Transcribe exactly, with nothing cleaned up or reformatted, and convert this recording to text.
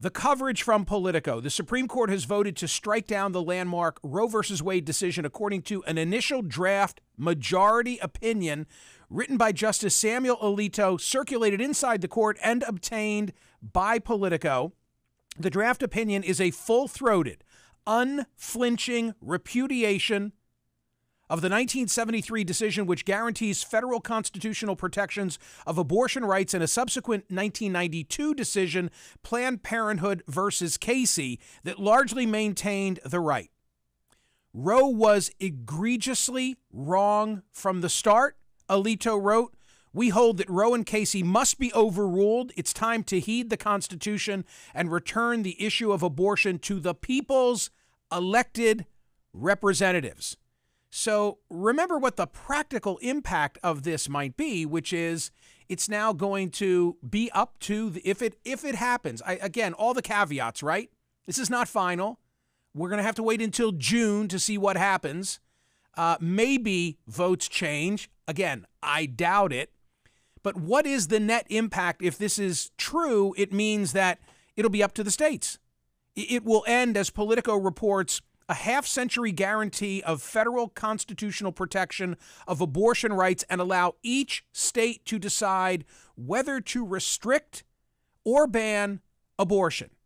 The coverage from Politico. The Supreme Court has voted to strike down the landmark Roe versus Wade decision according to an initial draft majority opinion written by Justice Samuel Alito, circulated inside the court and obtained by Politico. The draft opinion is a full-throated, unflinching repudiation of the nineteen seventy-three decision, which guarantees federal constitutional protections of abortion rights, and a subsequent nineteen ninety-two decision, Planned Parenthood versus Casey, that largely maintained the right. Roe was egregiously wrong from the start, Alito wrote. We hold that Roe and Casey must be overruled. It's time to heed the Constitution and return the issue of abortion to the people's elected representatives. So remember what the practical impact of this might be, which is it's now going to be up to, the, if it if it happens, I, again, all the caveats, right? This is not final. We're going to have to wait until June to see what happens. Uh, maybe votes change. Again, I doubt it. But what is the net impact? If this is true, it means that it'll be up to the states. It will end, as Politico reports, a half-century guarantee of federal constitutional protection of abortion rights and allow each state to decide whether to restrict or ban abortion.